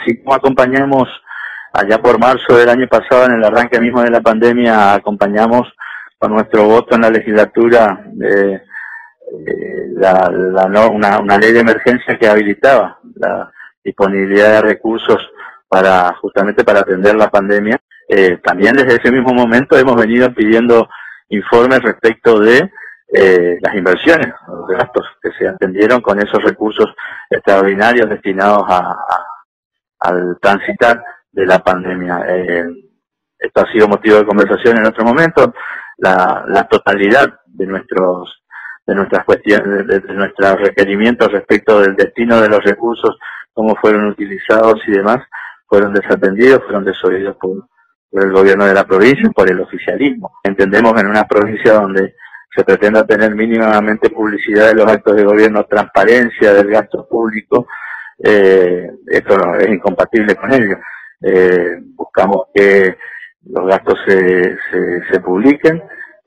así como acompañamos allá por marzo del año pasado, en el arranque mismo de la pandemia, acompañamos con nuestro voto en la legislatura una ley de emergencia que habilitaba la disponibilidad de recursos para justamente para atender la pandemia. También desde ese mismo momento hemos venido pidiendo informes respecto de las inversiones, los gastos que se atendieron con esos recursos extraordinarios destinados al transitar de la pandemia. Esto ha sido motivo de conversación en otro momento. La totalidad de nuestros requerimientos respecto del destino de los recursos, cómo fueron utilizados y demás, fueron desatendidos, fueron desoídos por el gobierno de la provincia, por el oficialismo. Entendemos que en una provincia donde se pretenda tener mínimamente publicidad de los actos de gobierno, transparencia del gasto público, esto es incompatible con ello. Buscamos que los gastos se publiquen,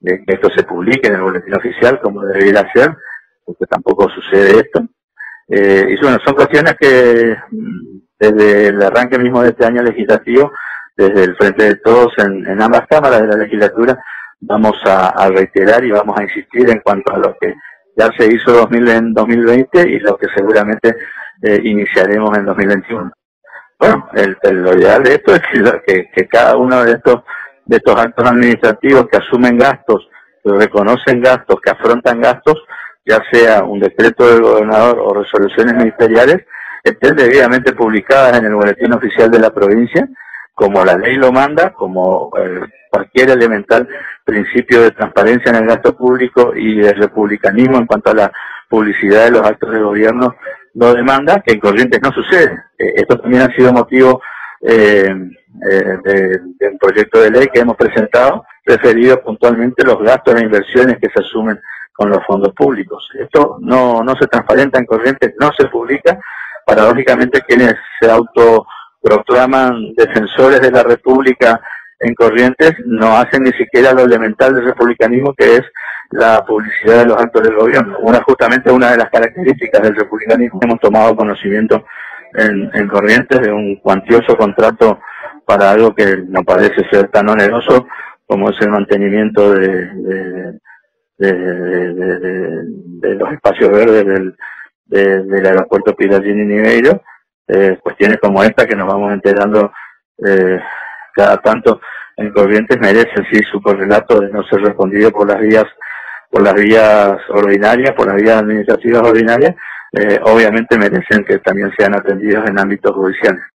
que esto se publique en el boletín oficial como debería ser, porque tampoco sucede esto. Y bueno, son cuestiones que desde el arranque mismo de este año legislativo, desde el Frente de Todos en ambas cámaras de la legislatura, vamos a reiterar y vamos a insistir en cuanto a lo que ya se hizo en 2020 y lo que seguramente iniciaremos en 2021. Bueno, lo ideal de esto es que cada uno de estos actos administrativos que asumen gastos, que reconocen gastos, que afrontan gastos, ya sea un decreto del gobernador o resoluciones ministeriales, estén debidamente publicadas en el boletín oficial de la provincia, como la ley lo manda, como cualquier elemental principio de transparencia en el gasto público y de republicanismo en cuanto a la publicidad de los actos de gobierno lo demanda, que en Corrientes no sucede. Esto también ha sido motivo de un proyecto de ley que hemos presentado, referido puntualmente los gastos e inversiones que se asumen con los fondos públicos. Esto no se transparenta en Corrientes, no se publica. Paradójicamente, quienes se autoproclaman defensores de la República en Corrientes no hacen ni siquiera lo elemental del republicanismo, que es la publicidad de los actos del gobierno. Justamente una de las características del republicanismo. Hemos tomado conocimiento en Corrientes de un cuantioso contrato para algo que no parece ser tan oneroso como es el mantenimiento de los espacios verdes del aeropuerto Pirallini-Niveiro. Cuestiones como esta, que nos vamos enterando cada tanto en Corrientes, merecen sí su correlato de no ser respondido por las vías ordinarias, por las vías administrativas ordinarias. Obviamente merecen que también sean atendidos en ámbitos judiciales.